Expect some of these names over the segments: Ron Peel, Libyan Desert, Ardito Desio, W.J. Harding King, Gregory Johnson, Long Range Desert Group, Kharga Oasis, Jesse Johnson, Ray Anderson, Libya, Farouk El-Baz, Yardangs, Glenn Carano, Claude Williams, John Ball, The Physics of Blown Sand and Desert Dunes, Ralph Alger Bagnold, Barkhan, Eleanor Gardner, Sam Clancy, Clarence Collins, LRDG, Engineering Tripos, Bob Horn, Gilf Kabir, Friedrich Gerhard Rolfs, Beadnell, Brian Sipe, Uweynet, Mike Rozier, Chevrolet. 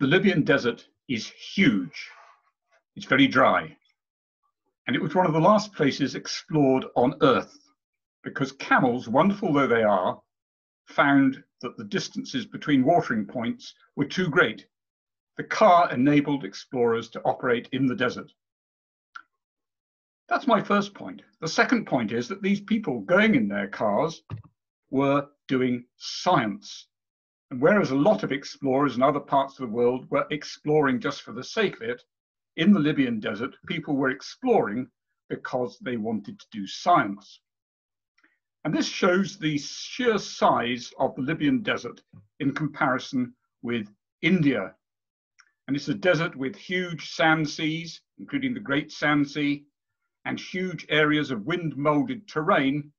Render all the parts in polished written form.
The Libyan Desert is huge. It's very dry. And it was one of the last places explored on Earth because camels, wonderful though they are, found that the distances between watering points were too great. The car enabled explorers to operate in the desert. That's my first point. The second point is that these people going in their cars were doing science. And whereas a lot of explorers in other parts of the world were exploring just for the sake of it, in the Libyan desert, people were exploring because they wanted to do science. And this shows the sheer size of the Libyan desert in comparison with India. And it's a desert with huge sand seas, including the Great Sand Sea, and huge areas of wind-molded terrain,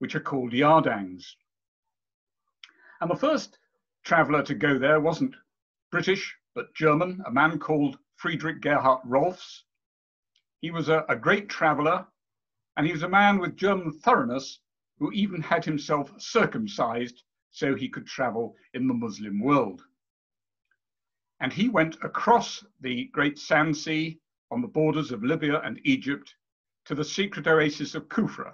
which are called Yardangs. And the first traveler to go there wasn't British, but German, a man called Friedrich Gerhard Rolfs. He was a great traveler, and he was a man with German thoroughness who even had himself circumcised so he could travel in the Muslim world. And he went across the Great Sand Sea on the borders of Libya and Egypt to the secret oasis of Kufra.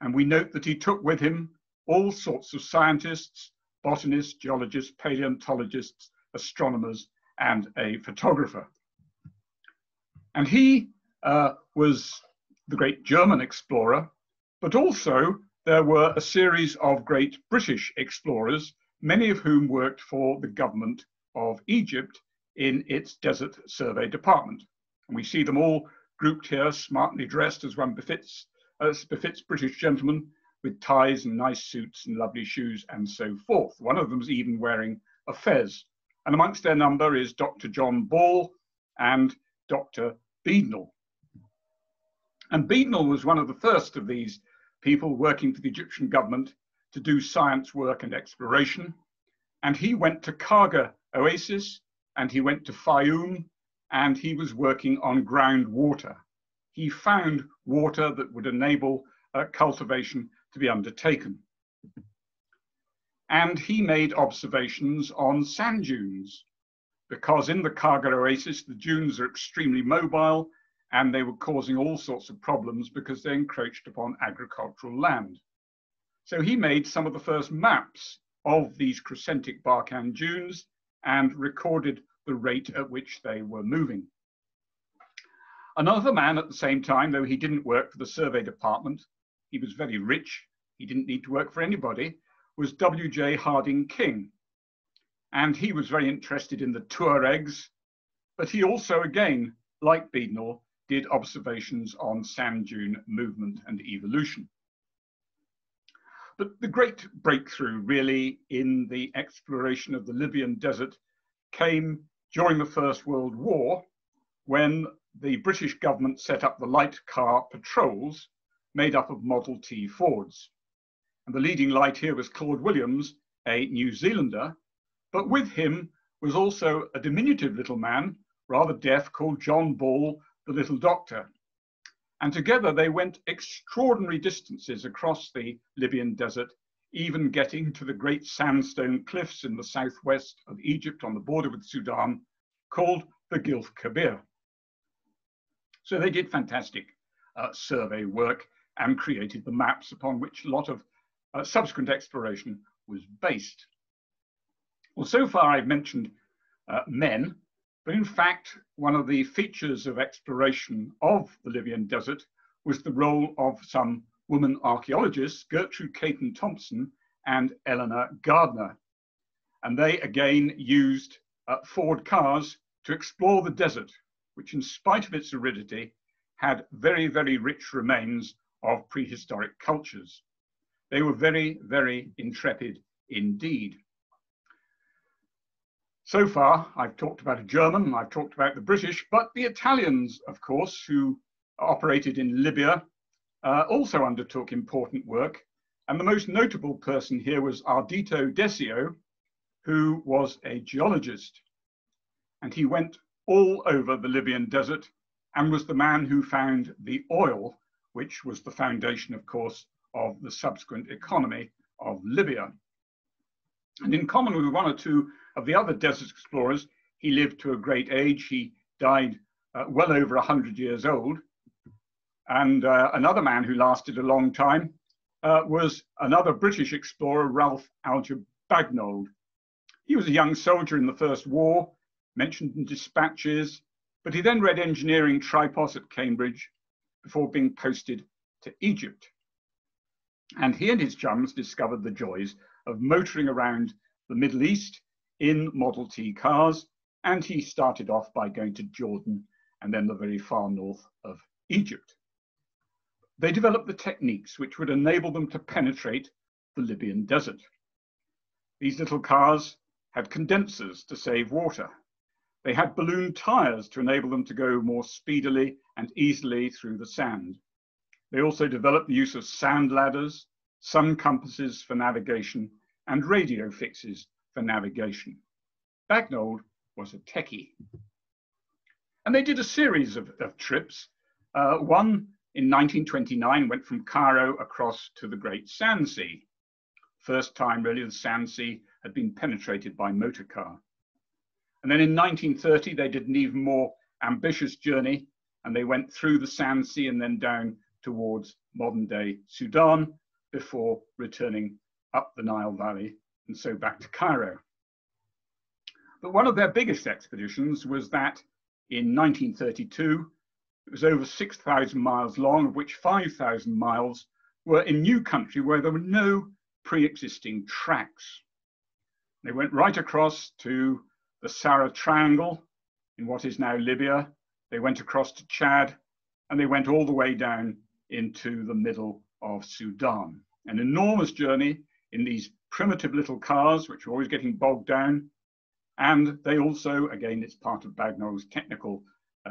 And we note that he took with him all sorts of scientists, botanists, geologists, paleontologists, astronomers, and a photographer. And he was the great German explorer, but also there were a series of great British explorers, many of whom worked for the government of Egypt in its Desert Survey Department. And we see them all grouped here, smartly dressed as befits British gentlemen, with ties and nice suits and lovely shoes and so forth. One of them's even wearing a fez. And amongst their number is Dr. John Ball and Dr. Beadnell. And Beadnell was one of the first of these people working for the Egyptian government to do science work and exploration. And he went to Kharga Oasis, and he went to Fayoum, and he was working on groundwater. He found water that would enable cultivation to be undertaken. And he made observations on sand dunes, because in the Kharga Oasis, the dunes are extremely mobile, and they were causing all sorts of problems because they encroached upon agricultural land. So he made some of the first maps of these crescentic Barkhan dunes and recorded the rate at which they were moving. Another man at the same time, though he didn't work for the survey department, he was very rich, he didn't need to work for anybody, was W.J. Harding King. And he was very interested in the Tuaregs, but he also, again, like Beadnell, did observations on sand dune movement and evolution. But the great breakthrough, really, in the exploration of the Libyan desert came during the First World War, when the British government set up the light car patrols made up of Model T Fords. And the leading light here was Claude Williams, a New Zealander, but with him was also a diminutive little man, rather deaf, called John Ball, the little doctor. And together they went extraordinary distances across the Libyan desert, even getting to the great sandstone cliffs in the southwest of Egypt on the border with Sudan, called the Gilf Kabir. So they did fantastic survey work and created the maps upon which a lot of subsequent exploration was based. Well, so far I've mentioned men, but in fact, one of the features of exploration of the Libyan desert was the role of some women archaeologists, Gertrude Caton-Thompson and Eleanor Gardner. And they again used Ford cars to explore the desert, which in spite of its aridity had very, very rich remains of prehistoric cultures. They were very, very intrepid indeed. So far, I've talked about a German, I've talked about the British, but the Italians, of course, who operated in Libya, also undertook important work. And the most notable person here was Ardito Desio, who was a geologist. And he went all over the Libyan desert and was the man who found the oil, which was the foundation, of course, of the subsequent economy of Libya. And in common with one or two of the other desert explorers, he lived to a great age. He died well over 100 years old. And another man who lasted a long time was another British explorer, Ralph Alger Bagnold. He was a young soldier in the First War, mentioned in dispatches, but he then read Engineering Tripos at Cambridge before being posted to Egypt. And he and his chums discovered the joys of motoring around the Middle East in Model T cars. And he started off by going to Jordan and then the very far north of Egypt. They developed the techniques which would enable them to penetrate the Libyan desert. These little cars had condensers to save water. They had balloon tires to enable them to go more speedily and easily through the sand. They also developed the use of sand ladders, sun compasses for navigation, and radio fixes for navigation. Bagnold was a techie. And they did a series of trips. One in 1929 went from Cairo across to the Great Sand Sea. First time, really, the Sand Sea had been penetrated by motor car. And then in 1930, they did an even more ambitious journey, and they went through the Sand Sea and then down towards modern-day Sudan before returning up the Nile Valley and so back to Cairo. But one of their biggest expeditions was that in 1932, it was over 6,000 miles long, of which 5,000 miles were in new country where there were no pre-existing tracks. They went right across to the Sahara Triangle in what is now Libya. They went across to Chad, and they went all the way down into the middle of Sudan. An enormous journey in these primitive little cars, which were always getting bogged down. And they also, again, it's part of Bagnold's technical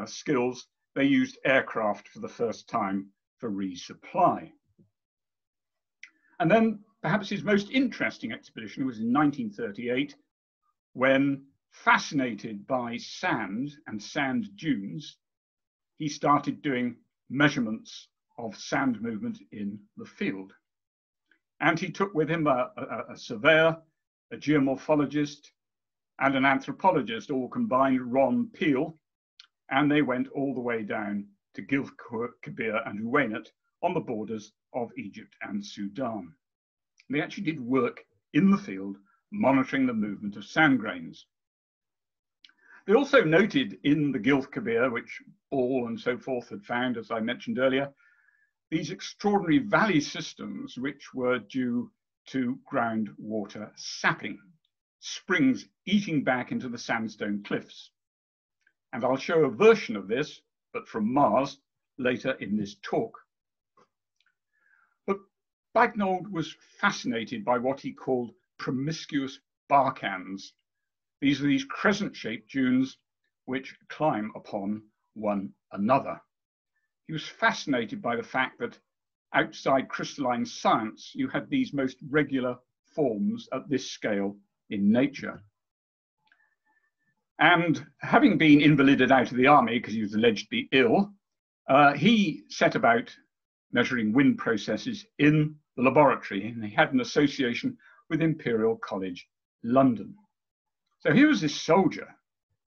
skills, they used aircraft for the first time for resupply. And then perhaps his most interesting expedition was in 1938, when, fascinated by sand and sand dunes, he started doing measurements of sand movement in the field. And he took with him a surveyor, a geomorphologist, and an anthropologist, all combined, Ron Peel, and they went all the way down to Gilf Kabir and Uweynet on the borders of Egypt and Sudan. They actually did work in the field, monitoring the movement of sand grains. They also noted in the Gilf Kabir, which Ball and so forth had found, as I mentioned earlier, these extraordinary valley systems which were due to groundwater sapping, springs eating back into the sandstone cliffs. And I'll show a version of this, but from Mars, later in this talk. But Bagnold was fascinated by what he called promiscuous Barkhans. These are these crescent-shaped dunes which climb upon one another. He was fascinated by the fact that outside crystalline science, you had these most regular forms at this scale in nature. And having been invalided out of the army because he was alleged to be ill, he set about measuring wind processes in the laboratory, and he had an association with Imperial College London. So here was this soldier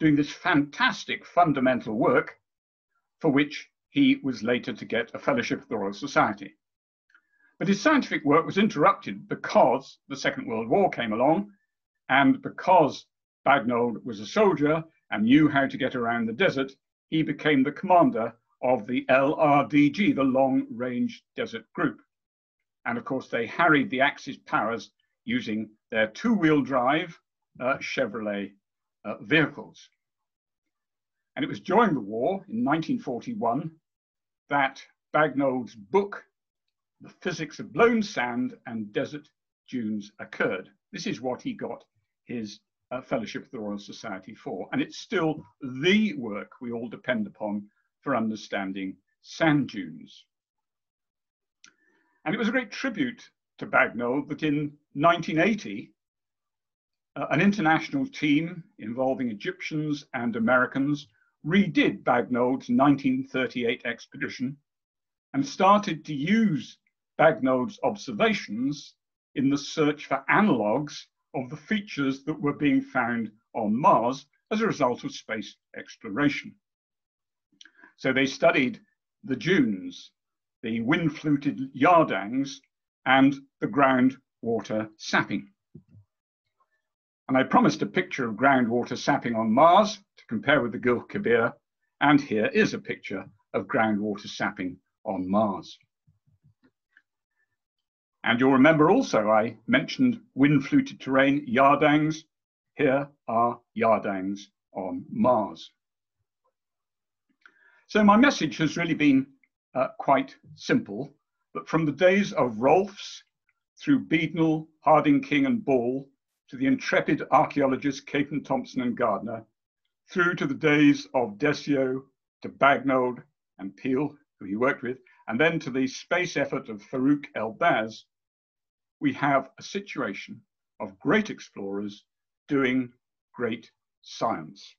doing this fantastic fundamental work for which he was later to get a fellowship of the Royal Society. But his scientific work was interrupted because the Second World War came along, and because Bagnold was a soldier and knew how to get around the desert, he became the commander of the LRDG, the Long Range Desert Group. And of course, they harried the Axis powers using their two-wheel drive Chevrolet vehicles. And it was during the war in 1941 that Bagnold's book, The Physics of Blown Sand and Desert Dunes, occurred. This is what he got his Fellowship of the Royal Society for, and it's still the work we all depend upon for understanding sand dunes. And it was a great tribute to Bagnold that in 1980, an international team involving Egyptians and Americans redid Bagnold's 1938 expedition and started to use Bagnold's observations in the search for analogues of the features that were being found on Mars as a result of space exploration. So they studied the dunes, the wind-fluted Yardangs, and the groundwater sapping. And I promised a picture of groundwater sapping on Mars to compare with the Gilf Kabir, and here is a picture of groundwater sapping on Mars. And you'll remember also, I mentioned wind-fluted terrain, Yardangs. Here are Yardangs on Mars. So my message has really been quite simple, but from the days of Rolfs through Beadnell, Harding King and Ball, to the intrepid archaeologists Caton-Thompson and Gardner, through to the days of Desio, to Bagnold and Peel, who he worked with, and then to the space effort of Farouk El-Baz, we have a situation of great explorers doing great science.